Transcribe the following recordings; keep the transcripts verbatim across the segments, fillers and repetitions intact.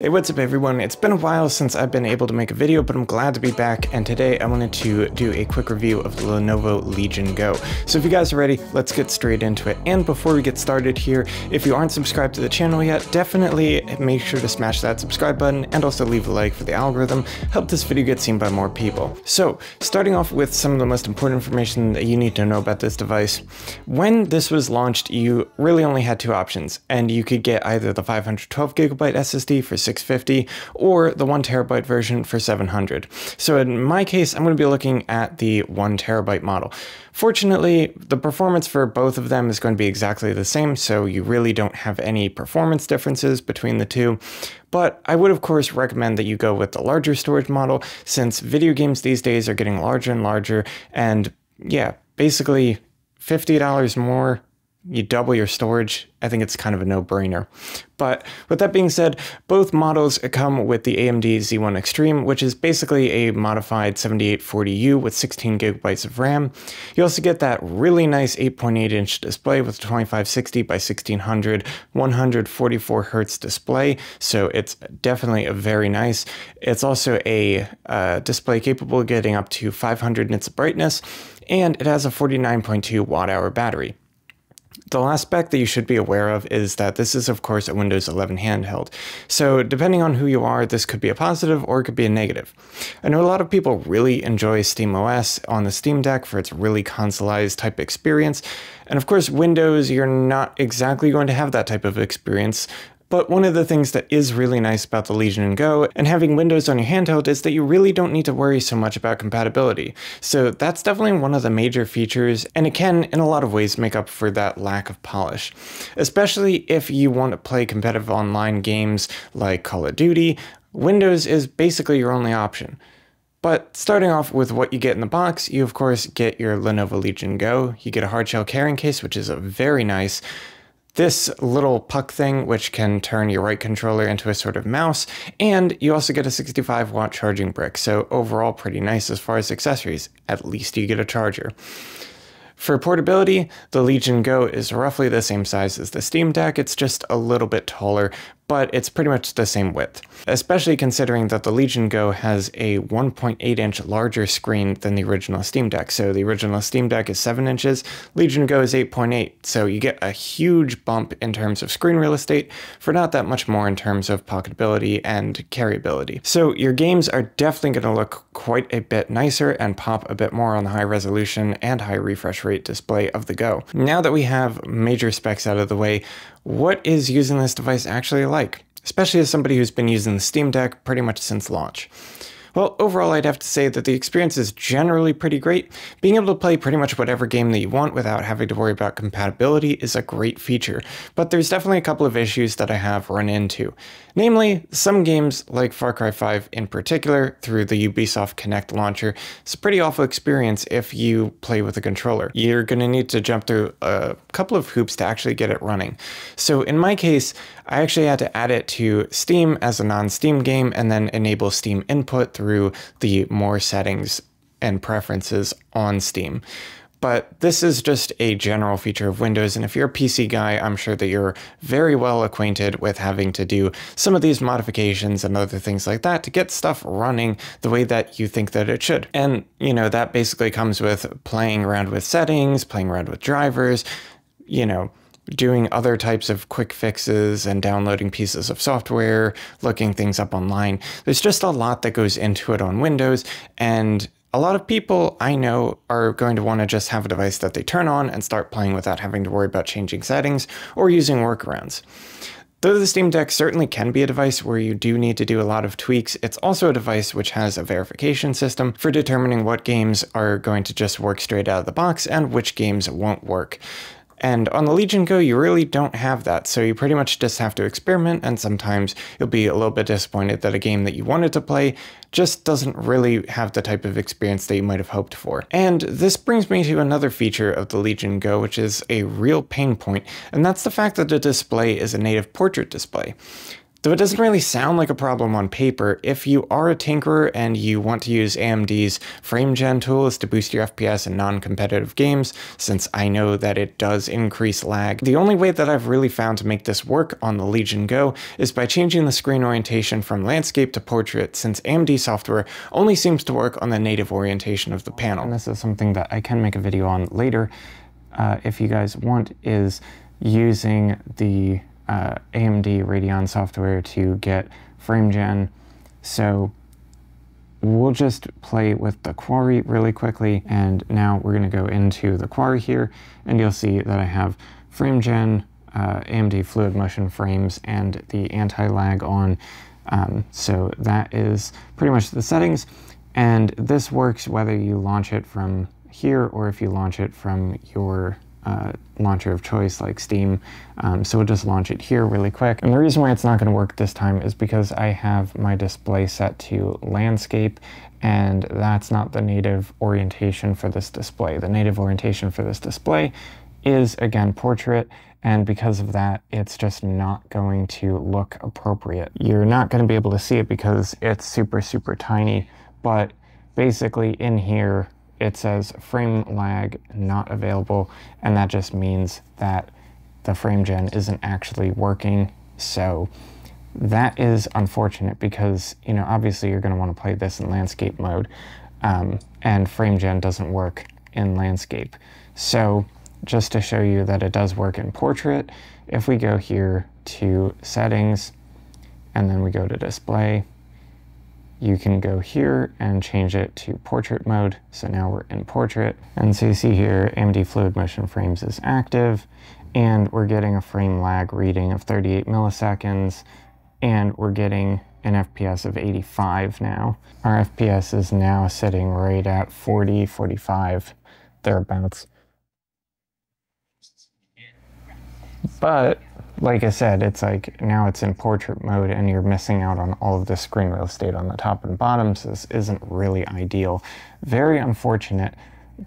Hey, what's up everyone? It's been a while since I've been able to make a video, but I'm glad to be back, and today I wanted to do a quick review of the Lenovo Legion Go. So if you guys are ready, let's get straight into it. And before we get started here, if you aren't subscribed to the channel yet, definitely make sure to smash that subscribe button and also leave a like for the algorithm. Help this video get seen by more people. So starting off with some of the most important information that you need to know about this device. When this was launched, you really only had two options, and you could get either the five hundred twelve gigabyte S S D for six fifty or the one terabyte version for seven hundred. So in my case, I'm going to be looking at the one terabyte model. Fortunately, the performance for both of them is going to be exactly the same, so you really don't have any performance differences between the two. But I would of course recommend that you go with the larger storage model, since video games these days are getting larger and larger, and yeah, basically fifty dollars more, you double your storage. I think it's kind of a no-brainer. But with that being said, both models come with the A M D Z one Extreme, which is basically a modified seventy-eight forty U with sixteen gigabytes of RAM. You also get that really nice eight point eight inch display with a twenty-five sixty by sixteen hundred one hundred forty-four hertz display, so it's definitely a very nice. It's also a uh, display capable of getting up to five hundred nits of brightness, and it has a forty-nine point two watt hour battery. The last spec that you should be aware of is that this is, of course, a Windows eleven handheld. So depending on who you are, this could be a positive or it could be a negative. I know a lot of people really enjoy SteamOS on the Steam Deck for its really consoleized type experience. And of course, Windows, you're not exactly going to have that type of experience. But one of the things that is really nice about the Legion Go and having Windows on your handheld is that you really don't need to worry so much about compatibility. So that's definitely one of the major features, and it can, in a lot of ways, make up for that lack of polish. Especially if you want to play competitive online games like Call of Duty, Windows is basically your only option. But starting off with what you get in the box, you of course get your Lenovo Legion Go, you get a hard shell carrying case, which is a very nice. This little puck thing, which can turn your right controller into a sort of mouse, and you also get a sixty-five watt charging brick, so overall pretty nice as far as accessories. At least you get a charger. For portability, the Legion Go is roughly the same size as the Steam Deck, it's just a little bit taller, but it's pretty much the same width, especially considering that the Legion Go has a one point eight inch larger screen than the original Steam Deck. So the original Steam Deck is seven inches, Legion Go is eight point eight, so you get a huge bump in terms of screen real estate for not that much more in terms of pocketability and carryability. So your games are definitely going to look quite a bit nicer and pop a bit more on the high resolution and high refresh rate display of the Go. Now that we have major specs out of the way, what is using this device actually like, especially as somebody who's been using the Steam Deck pretty much since launch? Well, overall, I'd have to say that the experience is generally pretty great. Being able to play pretty much whatever game that you want without having to worry about compatibility is a great feature, but there's definitely a couple of issues that I have run into. Namely, some games, like Far Cry five in particular, through the Ubisoft Connect launcher, it's a pretty awful experience if you play with a controller. You're going to need to jump through a couple of hoops to actually get it running. So in my case, I actually had to add it to Steam as a non-Steam game and then enable Steam input through the more settings and preferences on Steam. But this is just a general feature of Windows, and if you're a P C guy, I'm sure that you're very well acquainted with having to do some of these modifications and other things like that to get stuff running the way that you think that it should. And, you know, that basically comes with playing around with settings, playing around with drivers, you know, doing other types of quick fixes and downloading pieces of software, looking things up online. There's just a lot that goes into it on Windows, and a lot of people I know are going to want to just have a device that they turn on and start playing without having to worry about changing settings or using workarounds. Though the Steam Deck certainly can be a device where you do need to do a lot of tweaks, it's also a device which has a verification system for determining what games are going to just work straight out of the box and which games won't work. And on the Legion Go, you really don't have that, so you pretty much just have to experiment, and sometimes you'll be a little bit disappointed that a game that you wanted to play just doesn't really have the type of experience that you might have hoped for. And this brings me to another feature of the Legion Go, which is a real pain point, and that's the fact that the display is a native portrait display. Though it doesn't really sound like a problem on paper, if you are a tinkerer and you want to use A M D's frame gen tools to boost your F P S in non-competitive games, since I know that it does increase lag, the only way that I've really found to make this work on the Legion Go is by changing the screen orientation from landscape to portrait, since A M D software only seems to work on the native orientation of the panel. And this is something that I can make a video on later uh, if you guys want, is using the Uh, A M D Radeon software to get frame gen. So we'll just play with the Quarry really quickly, and now we're going to go into the Quarry here, and you'll see that I have frame gen, uh, A M D Fluid Motion Frames, and the anti-lag on. Um, so that is pretty much the settings, and this works whether you launch it from here or if you launch it from your Uh, launcher of choice like Steam. Um, so we'll just launch it here really quick. And the reason why it's not going to work this time is because I have my display set to landscape, and that's not the native orientation for this display. The native orientation for this display is, again, portrait, and because of that, it's just not going to look appropriate. You're not going to be able to see it because it's super, super tiny, but basically in here, it says frame lag not available, and that just means that the frame gen isn't actually working. So that is unfortunate because, you know, obviously you're going to want to play this in landscape mode, um, and frame gen doesn't work in landscape. So just to show you that it does work in portrait, if we go here to settings and then we go to display, you can go here and change it to portrait mode. So now we're in portrait. And so you see here, A M D Fluid Motion Frames is active, and we're getting a frame lag reading of thirty-eight milliseconds, and we're getting an F P S of eighty-five now. Our F P S is now sitting right at forty, forty-five, thereabouts. But like I said, it's like now it's in portrait mode and you're missing out on all of the screen real estate on the top and bottom, so this isn't really ideal. Very unfortunate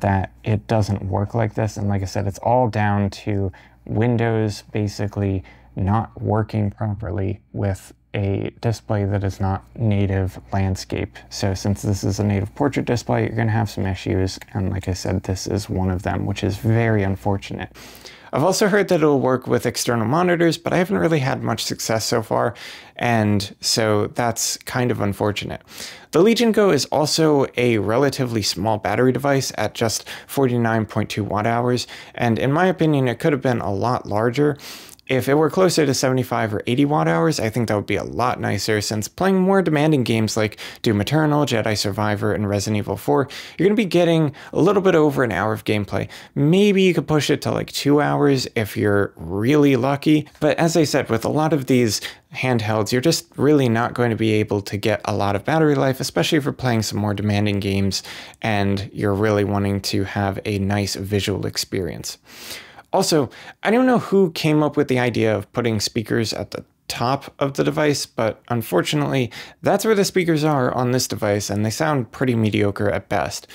that it doesn't work like this, and like I said, it's all down to Windows basically not working properly with a display that is not native landscape. So since this is a native portrait display, you're going to have some issues, and like I said, this is one of them, which is very unfortunate. I've also heard that it'll work with external monitors, but I haven't really had much success so far, and so that's kind of unfortunate. The Legion Go is also a relatively small battery device at just forty-nine point two watt hours, and in my opinion, it could have been a lot larger. If it were closer to seventy-five or eighty watt hours, I think that would be a lot nicer, since playing more demanding games like Doom Eternal, Jedi Survivor, and Resident Evil four, you're going to be getting a little bit over an hour of gameplay. Maybe you could push it to like two hours if you're really lucky, but as I said, with a lot of these handhelds, you're just really not going to be able to get a lot of battery life, especially if you're playing some more demanding games and you're really wanting to have a nice visual experience. Also, I don't know who came up with the idea of putting speakers at the top of the device, but unfortunately, that's where the speakers are on this device, and they sound pretty mediocre at best.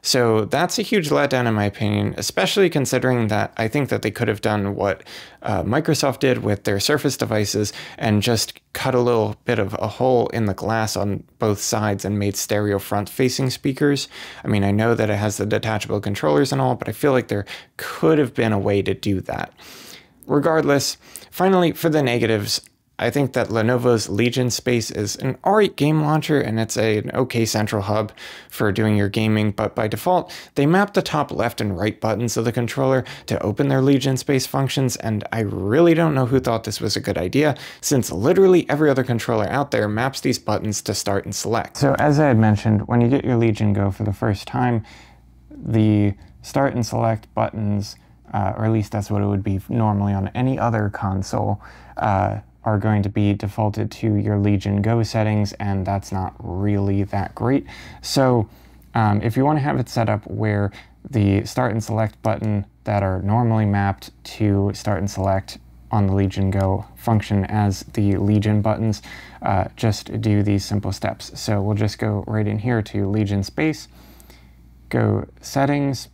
So that's a huge letdown in my opinion, especially considering that I think that they could have done what uh, Microsoft did with their Surface devices and just cut a little bit of a hole in the glass on both sides and made stereo front-facing speakers. I mean, I know that it has the detachable controllers and all, but I feel like there could have been a way to do that. Regardless, finally, for the negatives, I think that Lenovo's Legion Space is an alright game launcher, and it's a, an okay central hub for doing your gaming, but by default, they map the top left and right buttons of the controller to open their Legion Space functions, and I really don't know who thought this was a good idea, since literally every other controller out there maps these buttons to start and select. So as I had mentioned, when you get your Legion Go for the first time, the start and select buttons, uh, or at least that's what it would be normally on any other console, uh, are going to be defaulted to your Legion Go settings, and that's not really that great. So um, if you want to have it set up where the start and select button that are normally mapped to start and select on the Legion Go function as the Legion buttons, uh, just do these simple steps. So we'll just go right in here to Legion Space, go settings,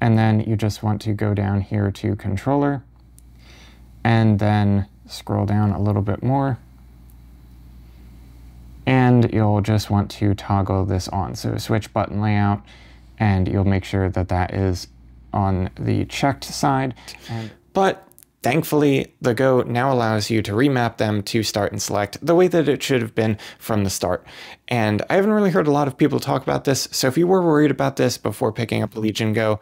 and then you just want to go down here to controller, and then scroll down a little bit more and you'll just want to toggle this on. So switch button layout, and you'll make sure that that is on the checked side. And but thankfully, the Go now allows you to remap them to start and select the way that it should have been from the start. And I haven't really heard a lot of people talk about this, so if you were worried about this before picking up the Legion Go,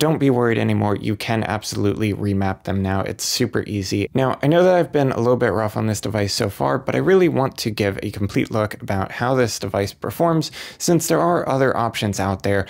don't be worried anymore. You can absolutely remap them now. It's super easy. Now, I know that I've been a little bit rough on this device so far, but I really want to give a complete look about how this device performs, since there are other options out there.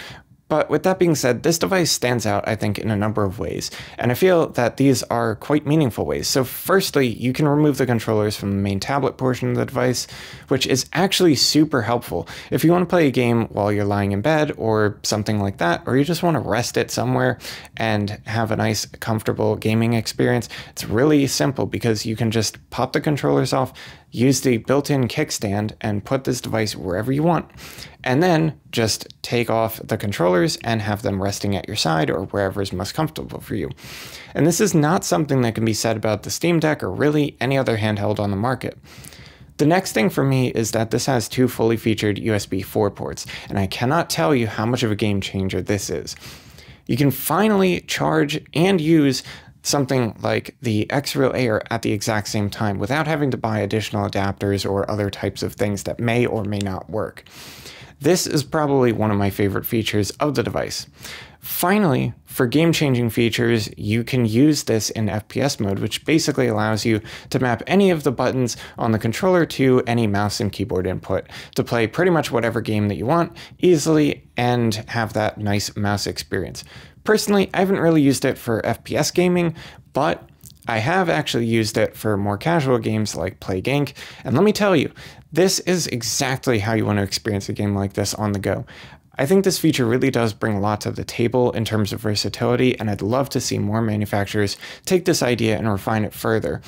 But with that being said, this device stands out, I think, in a number of ways, and I feel that these are quite meaningful ways. So firstly, you can remove the controllers from the main tablet portion of the device, which is actually super helpful. If you want to play a game while you're lying in bed or something like that, or you just want to rest it somewhere and have a nice, comfortable gaming experience, it's really simple because you can just pop the controllers off, use the built-in kickstand, and put this device wherever you want. And then just take off the controllers and have them resting at your side or wherever is most comfortable for you. And this is not something that can be said about the Steam Deck or really any other handheld on the market. The next thing for me is that this has two fully featured U S B four ports, and I cannot tell you how much of a game changer this is. You can finally charge and use something like the Xreal Air at the exact same time without having to buy additional adapters or other types of things that may or may not work. This is probably one of my favorite features of the device. Finally, for game-changing features, you can use this in F P S mode, which basically allows you to map any of the buttons on the controller to any mouse and keyboard input to play pretty much whatever game that you want easily and have that nice mouse experience. Personally, I haven't really used it for F P S gaming, but I have actually used it for more casual games like Play Gank, and let me tell you, this is exactly how you want to experience a game like this on the go. I think this feature really does bring a lot to the table in terms of versatility, and I'd love to see more manufacturers take this idea and refine it further,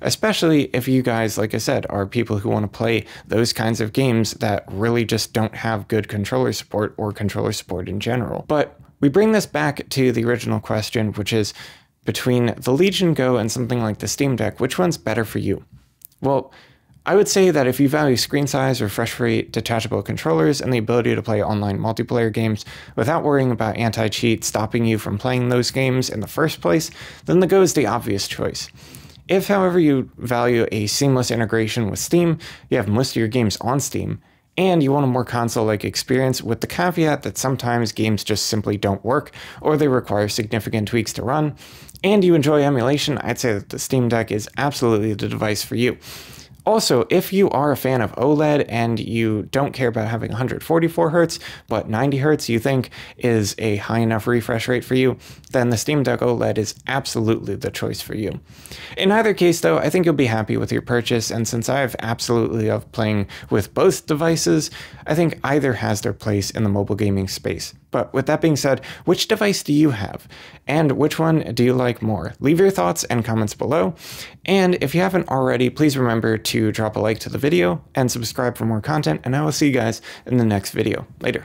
especially if you guys, like I said, are people who want to play those kinds of games that really just don't have good controller support or controller support in general. But we bring this back to the original question, which is, between the Legion Go and something like the Steam Deck, which one's better for you? Well, I would say that if you value screen size, refresh rate, detachable controllers, and the ability to play online multiplayer games without worrying about anti-cheat stopping you from playing those games in the first place, then the Go is the obvious choice. If, however, you value a seamless integration with Steam, you have most of your games on Steam, and you want a more console-like experience, with the caveat that sometimes games just simply don't work or they require significant tweaks to run, and you enjoy emulation, I'd say that the Steam Deck is absolutely the device for you. Also, if you are a fan of OLED and you don't care about having one hundred forty-four hertz, but ninety hertz you think is a high enough refresh rate for you, then the Steam Deck OLED is absolutely the choice for you. In either case, though, I think you'll be happy with your purchase, and since I've absolutely loved playing with both devices, I think either has their place in the mobile gaming space. But with that being said, which device do you have? And which one do you like more? Leave your thoughts and comments below. And if you haven't already, please remember to drop a like to the video and subscribe for more content. And I will see you guys in the next video. Later.